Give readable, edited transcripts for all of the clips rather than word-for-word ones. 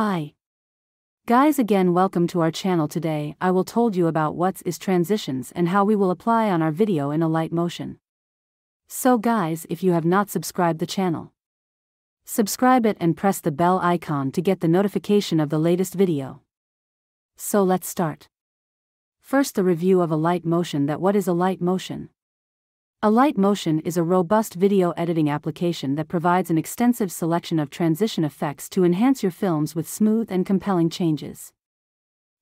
Hi guys, again welcome to our channel. Today I will told you about what is transitions and how we will apply on our video in Alight Motion. So guys, if you have not subscribed the channel, subscribe it and press the bell icon to get the notification of the latest video. So let's start. First, the review of Alight Motion. That what is Alight Motion? Alight Motion is a robust video editing application that provides an extensive selection of transition effects to enhance your films with smooth and compelling changes.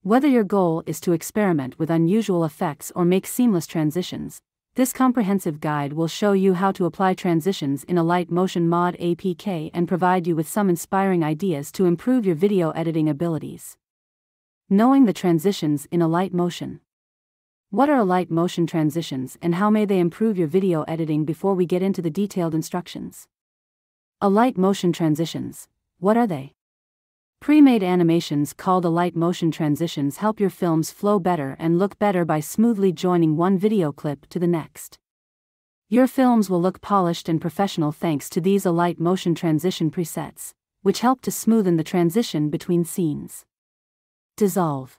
Whether your goal is to experiment with unusual effects or make seamless transitions, this comprehensive guide will show you how to apply transitions in Alight Motion Mod APK and provide you with some inspiring ideas to improve your video editing abilities. Knowing the transitions in Alight Motion. What are Alight Motion transitions and how may they improve your video editing? Before we get into the detailed instructions, Alight Motion transitions, what are they? Pre-made animations called Alight Motion transitions help your films flow better and look better by smoothly joining one video clip to the next. Your films will look polished and professional thanks to these Alight Motion transition presets, which help to smoothen the transition between scenes. Dissolve.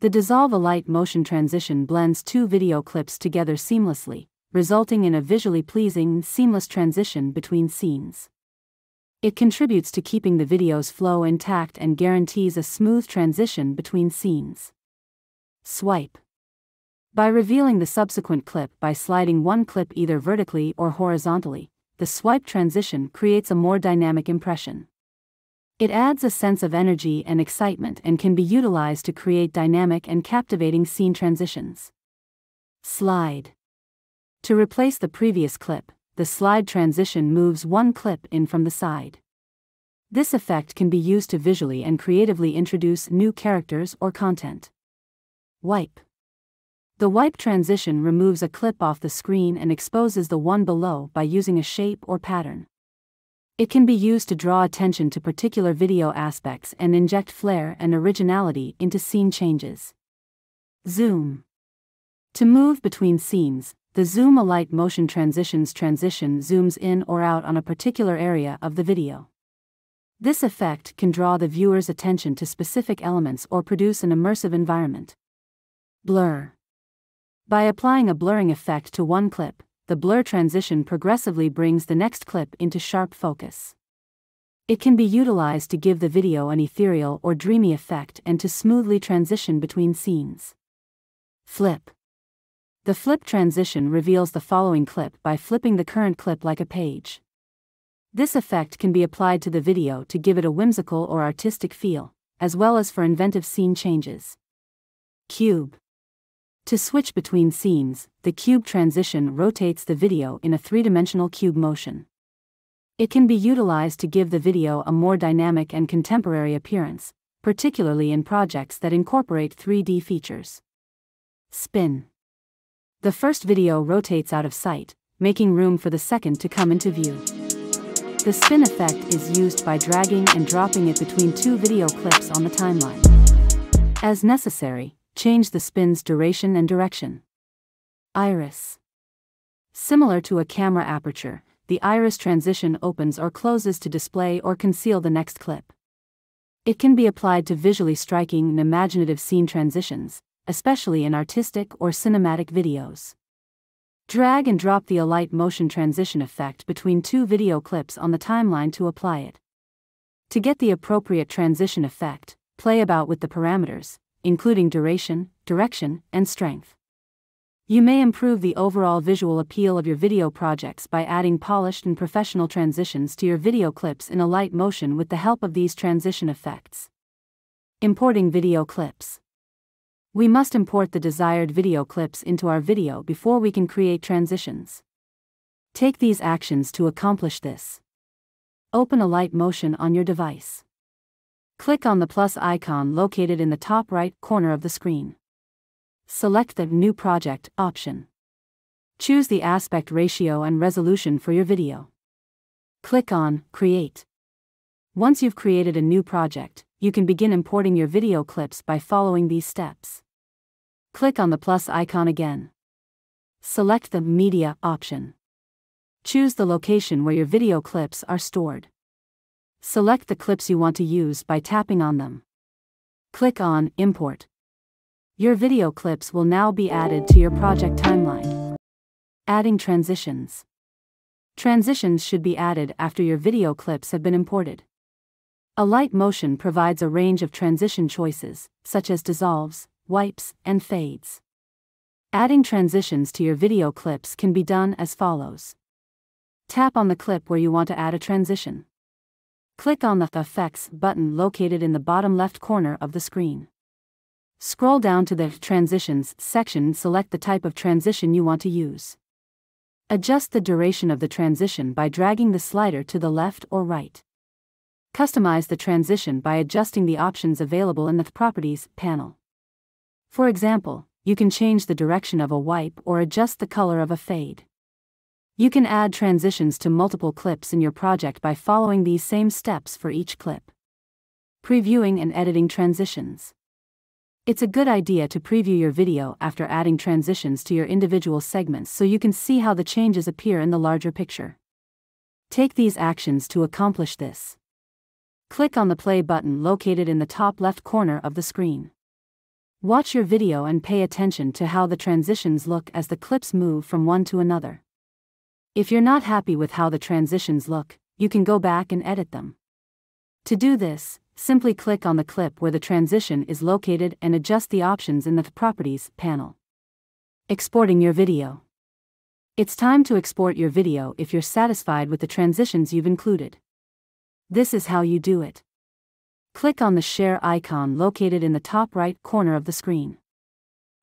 The Dissolve Alight Motion transition blends two video clips together seamlessly, resulting in a visually pleasing, seamless transition between scenes. It contributes to keeping the video's flow intact and guarantees a smooth transition between scenes. Swipe. By revealing the subsequent clip by sliding one clip either vertically or horizontally, the swipe transition creates a more dynamic impression. It adds a sense of energy and excitement and can be utilized to create dynamic and captivating scene transitions. Slide. To replace the previous clip, the slide transition moves one clip in from the side. This effect can be used to visually and creatively introduce new characters or content. Wipe. The wipe transition removes a clip off the screen and exposes the one below by using a shape or pattern. It can be used to draw attention to particular video aspects and inject flair and originality into scene changes. Zoom. To move between scenes, the Zoom Alight Motion transitions transition zooms in or out on a particular area of the video. This effect can draw the viewer's attention to specific elements or produce an immersive environment. Blur. By applying a blurring effect to one clip, the blur transition progressively brings the next clip into sharp focus. It can be utilized to give the video an ethereal or dreamy effect and to smoothly transition between scenes. Flip. The flip transition reveals the following clip by flipping the current clip like a page. This effect can be applied to the video to give it a whimsical or artistic feel, as well as for inventive scene changes. Cube. To switch between scenes, the cube transition rotates the video in a three-dimensional cube motion. It can be utilized to give the video a more dynamic and contemporary appearance, particularly in projects that incorporate 3D features. Spin. The first video rotates out of sight, making room for the second to come into view. The spin effect is used by dragging and dropping it between two video clips on the timeline. As necessary, change the spin's duration and direction. Iris. Similar to a camera aperture, the iris transition opens or closes to display or conceal the next clip. It can be applied to visually striking and imaginative scene transitions, especially in artistic or cinematic videos. Drag and drop the Alight Motion transition effect between two video clips on the timeline to apply it. To get the appropriate transition effect, play about with the parameters, including duration, direction, and strength. You may improve the overall visual appeal of your video projects by adding polished and professional transitions to your video clips in Alight Motion with the help of these transition effects. Importing video clips. We must import the desired video clips into our video before we can create transitions. Take these actions to accomplish this. Open Alight Motion on your device. Click on the plus icon located in the top right corner of the screen. Select the New Project option. Choose the aspect ratio and resolution for your video. Click on Create. Once you've created a new project, you can begin importing your video clips by following these steps. Click on the plus icon again. Select the Media option. Choose the location where your video clips are stored. Select the clips you want to use by tapping on them. Click on Import. Your video clips will now be added to your project timeline. Adding transitions. Transitions should be added after your video clips have been imported. Alight Motion provides a range of transition choices, such as dissolves, wipes, and fades. Adding transitions to your video clips can be done as follows. Tap on the clip where you want to add a transition. Click on the Effects button located in the bottom left corner of the screen. Scroll down to the Transitions section and select the type of transition you want to use. Adjust the duration of the transition by dragging the slider to the left or right. Customize the transition by adjusting the options available in the Properties panel. For example, you can change the direction of a wipe or adjust the color of a fade. You can add transitions to multiple clips in your project by following these same steps for each clip. Previewing and editing transitions. It's a good idea to preview your video after adding transitions to your individual segments so you can see how the changes appear in the larger picture. Take these actions to accomplish this. Click on the play button located in the top left corner of the screen. Watch your video and pay attention to how the transitions look as the clips move from one to another. If you're not happy with how the transitions look, you can go back and edit them. To do this, simply click on the clip where the transition is located and adjust the options in the Properties panel. Exporting your video. It's time to export your video if you're satisfied with the transitions you've included. This is how you do it. Click on the share icon located in the top right corner of the screen.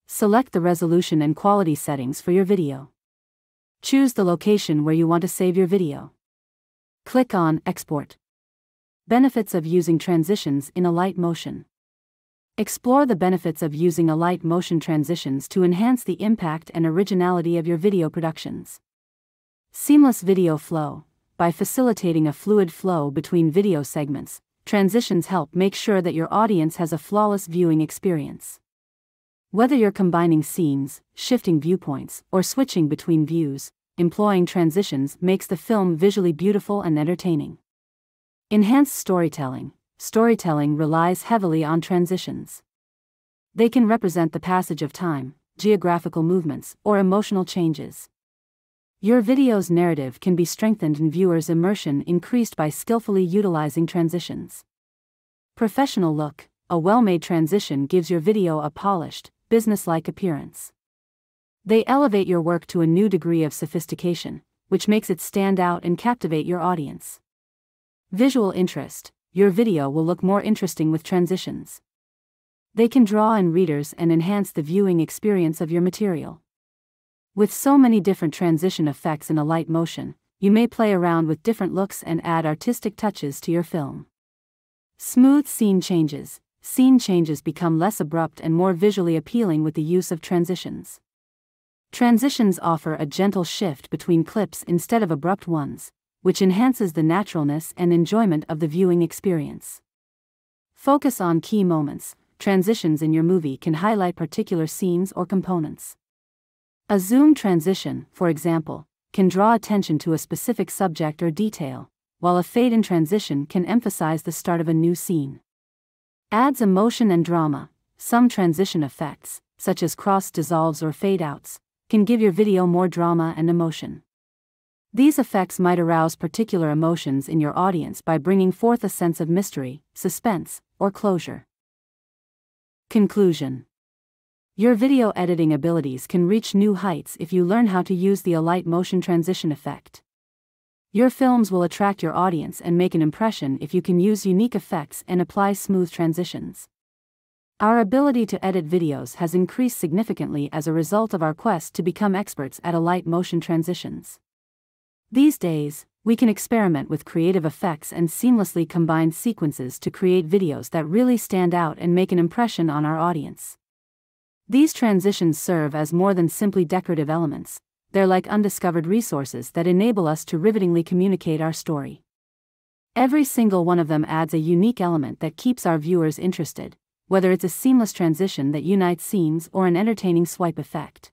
Select the resolution and quality settings for your video. Choose the location where you want to save your video. Click on Export. Benefits of using transitions in Alight Motion. Explore the benefits of using Alight Motion transitions to enhance the impact and originality of your video productions. Seamless video flow. By facilitating a fluid flow between video segments, transitions help make sure that your audience has a flawless viewing experience. Whether you're combining scenes, shifting viewpoints, or switching between views, employing transitions makes the film visually beautiful and entertaining. Enhanced storytelling. Storytelling relies heavily on transitions. They can represent the passage of time, geographical movements, or emotional changes. Your video's narrative can be strengthened and viewers' immersion increased by skillfully utilizing transitions. Professional look. A well-made transition gives your video a polished, business-like appearance. They elevate your work to a new degree of sophistication, which makes it stand out and captivate your audience. Visual interest. Your video will look more interesting with transitions. They can draw in readers and enhance the viewing experience of your material. With so many different transition effects in Alight Motion, you may play around with different looks and add artistic touches to your film. Smooth scene changes. Scene changes become less abrupt and more visually appealing with the use of transitions. Transitions offer a gentle shift between clips instead of abrupt ones, which enhances the naturalness and enjoyment of the viewing experience. Focus on key moments. Transitions in your movie can highlight particular scenes or components. A zoom transition, for example, can draw attention to a specific subject or detail, while a fade-in transition can emphasize the start of a new scene. Adds emotion and drama. Some transition effects, such as cross-dissolves or fade-outs, can give your video more drama and emotion. These effects might arouse particular emotions in your audience by bringing forth a sense of mystery, suspense, or closure. Conclusion. Your video editing abilities can reach new heights if you learn how to use the Alight Motion transition effect. Your films will attract your audience and make an impression if you can use unique effects and apply smooth transitions. Our ability to edit videos has increased significantly as a result of our quest to become experts at Alight Motion transitions. These days, we can experiment with creative effects and seamlessly combine sequences to create videos that really stand out and make an impression on our audience. These transitions serve as more than simply decorative elements. They're like undiscovered resources that enable us to rivetingly communicate our story. Every single one of them adds a unique element that keeps our viewers interested, whether it's a seamless transition that unites scenes or an entertaining swipe effect.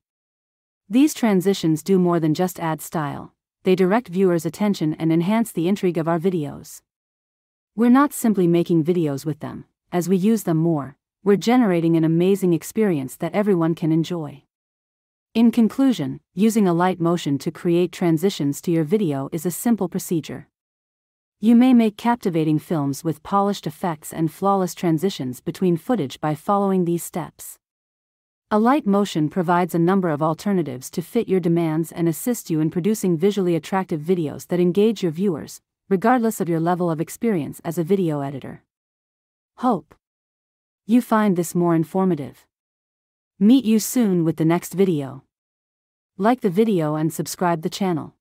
These transitions do more than just add style. They direct viewers' attention and enhance the intrigue of our videos. We're not simply making videos with them. As we use them more, we're generating an amazing experience that everyone can enjoy. In conclusion, using Alight Motion to create transitions to your video is a simple procedure. You may make captivating films with polished effects and flawless transitions between footage by following these steps. Alight Motion provides a number of alternatives to fit your demands and assist you in producing visually attractive videos that engage your viewers, regardless of your level of experience as a video editor. Hope you find this more informative. Meet you soon with the next video. Like the video and subscribe the channel.